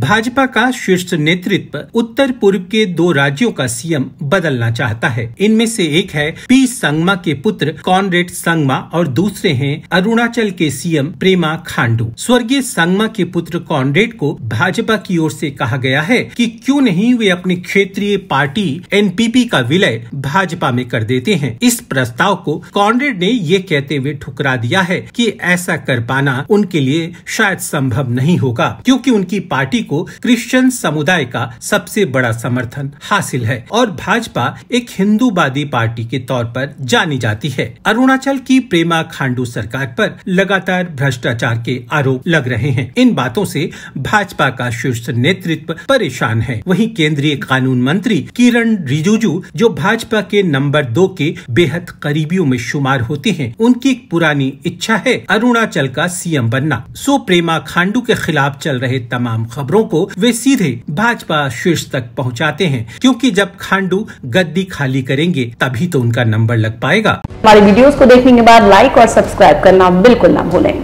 भाजपा का शीर्ष नेतृत्व उत्तर पूर्व के 2 राज्यों का सीएम बदलना चाहता है। इनमें से एक है पी संगमा के पुत्र कॉनरेड संगमा और दूसरे हैं अरुणाचल के सीएम प्रेमा खांडू। स्वर्गीय संगमा के पुत्र कॉनरेड को भाजपा की ओर से कहा गया है कि क्यों नहीं वे अपनी क्षेत्रीय पार्टी एनपीपी का विलय भाजपा में कर देते हैं। इस प्रस्ताव को कॉनरेड ने ये कहते हुए ठुकरा दिया है कि ऐसा कर पाना उनके लिए शायद संभव नहीं होगा, क्योंकि उनकी पार्टी को क्रिश्चियन समुदाय का सबसे बड़ा समर्थन हासिल है और भाजपा एक हिंदूवादी पार्टी के तौर पर जानी जाती है। अरुणाचल की प्रेमा खांडू सरकार पर लगातार भ्रष्टाचार के आरोप लग रहे हैं। इन बातों से भाजपा का शीर्ष नेतृत्व परेशान है। वहीं केंद्रीय कानून मंत्री किरण रिजिजू, जो भाजपा के नंबर 2 के बेहद करीबियों में शुमार होते हैं, उनकी एक पुरानी इच्छा है अरुणाचल का सीएम बनना। सो प्रेमा खांडू के खिलाफ चल रहे तमाम खबरों को वे सीधे भाजपा शीर्ष तक पहुंचाते हैं, क्योंकि जब खांडू गद्दी खाली करेंगे तभी तो उनका नंबर लग पाएगा। हमारे वीडियोस को देखने के बाद लाइक और सब्सक्राइब करना बिल्कुल ना भूलें।